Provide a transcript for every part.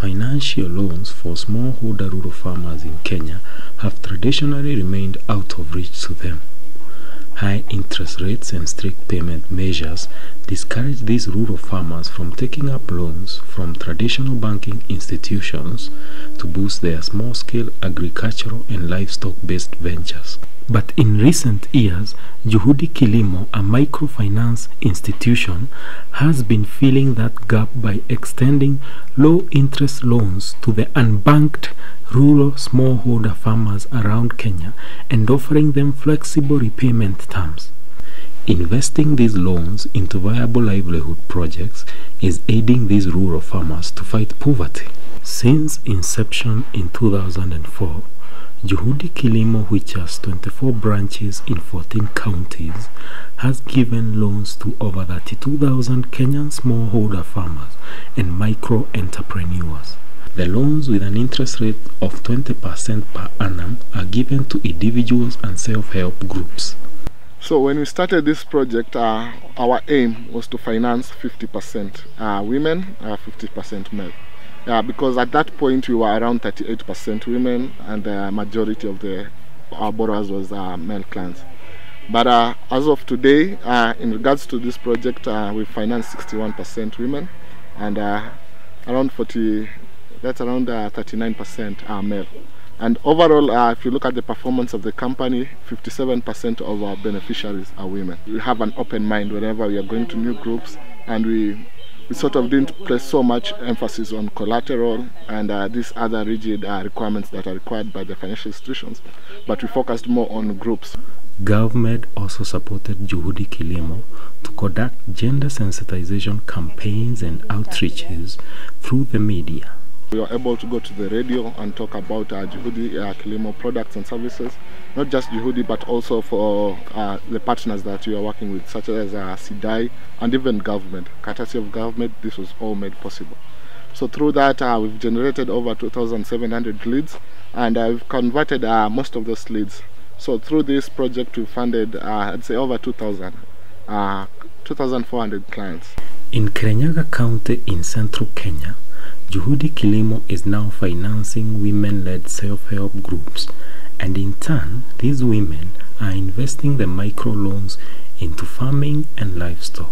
Financial loans for smallholder rural farmers in Kenya have traditionally remained out of reach to them. High interest rates and strict payment measures discourage these rural farmers from taking up loans from traditional banking institutions to boost their small-scale agricultural and livestock-based ventures. But in recent years, Juhudi Kilimo, a microfinance institution, has been filling that gap by extending low-interest loans to the unbanked rural smallholder farmers around Kenya and offering them flexible repayment terms. Investing these loans into viable livelihood projects is aiding these rural farmers to fight poverty. Since inception in 2004, Juhudi Kilimo, which has 24 branches in 14 counties, has given loans to over 32,000 Kenyan smallholder farmers and micro-entrepreneurs. The loans, with an interest rate of 20% per annum, are given to individuals and self-help groups. So when we started this project, our aim was to finance 50% women, 50% men. Because at that point we were around 38% women and the majority of our borrowers was male clients. But as of today, in regards to this project, we financed 61% women and around 39% are male. And overall, if you look at the performance of the company, 57% of our beneficiaries are women. We have an open mind whenever we are going to new groups, and we sort of didn't place so much emphasis on collateral and these other rigid requirements that are required by the financial institutions, but we focused more on groups. GALVmed also supported Juhudi Kilimo to conduct gender sensitization campaigns and outreaches through the media. We were able to go to the radio and talk about Juhudi Kilimo products and services, not just Juhudi but also for the partners that we are working with, such as SIDAI and even GALVmed. Courtesy of GALVmed, this was all made possible. So through that, we've generated over 2,700 leads, and we've converted most of those leads. So through this project, we funded, I'd say, over 2,400 clients. In Kirinyaga County in central Kenya, Juhudi Kilimo is now financing women-led self-help groups, and in turn, these women are investing the microloans into farming and livestock.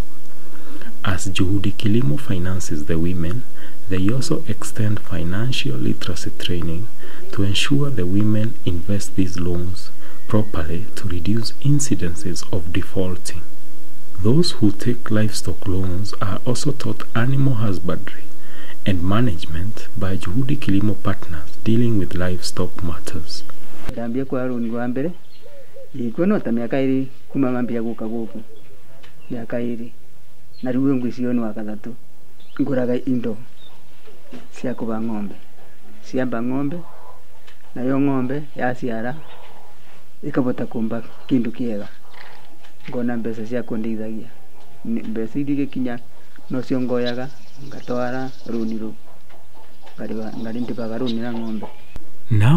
As Juhudi Kilimo finances the women, they also extend financial literacy training to ensure the women invest these loans properly to reduce incidences of defaulting. Those who take livestock loans are also taught animal husbandry and management by Juhudi Kilimo partners dealing with livestock matters. Now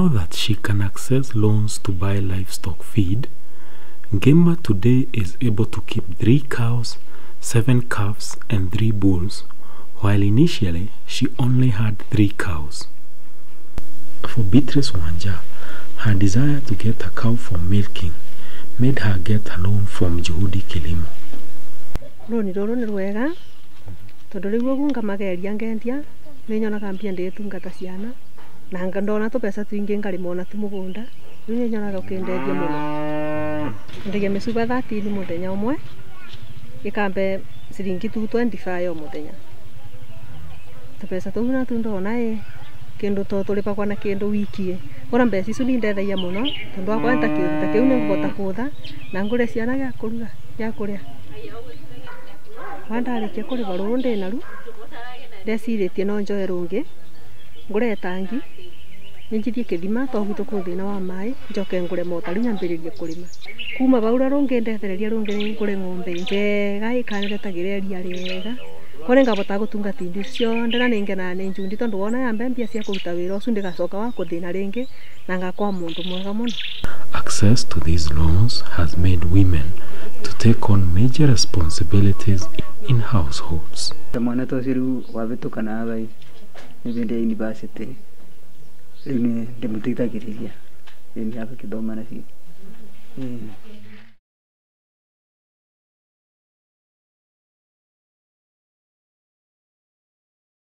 that she can access loans to buy livestock feed, Gemma today is able to keep 3 cows, 7 calves and 3 bulls, while initially she only had 3 cows. For Beatrice Wanja, her desire to get a cow for milking made her get a loan from Juhudi Kilimo. Tondu riu ugu ngamageria ngendia ni nyonaga mbia nditungata ciana na ngandona tu pesa twingi ngarimona tu mugunda ni nyonaga ukindegia muno ndege mesuba 30 muthenya umwe ikambe siringi 225 muthenya tu pesa tu na tundona kindu to turipa kwa na kindu wikie ora mbesi icu ni ndethagia muno tondu akwa ntakiruta kiu ni ngota kutha na ngure ciana ya kuruga ya kuria. When I came to the road, they see the Nonjo Runge, Gretangi, Nijikima, Tokukovina, my Joke and Gremotari and Beridia Kurima. Kuma Baurunga and the Runga, Gremombe, I can't get a Gereda, Kone ngabotaga gutunga tindu cionde na ningena ni njundito ndwona ya mbembia cia kuruta wira ucio ndigacoka wa kuthina ringi na ngakwa mundu mwega muno. Access to these loans has made women to take on major responsibilities in households. Mwana tosiru wabetukana aba ibinde university ni demutita kiriya ni hapa kidoma na si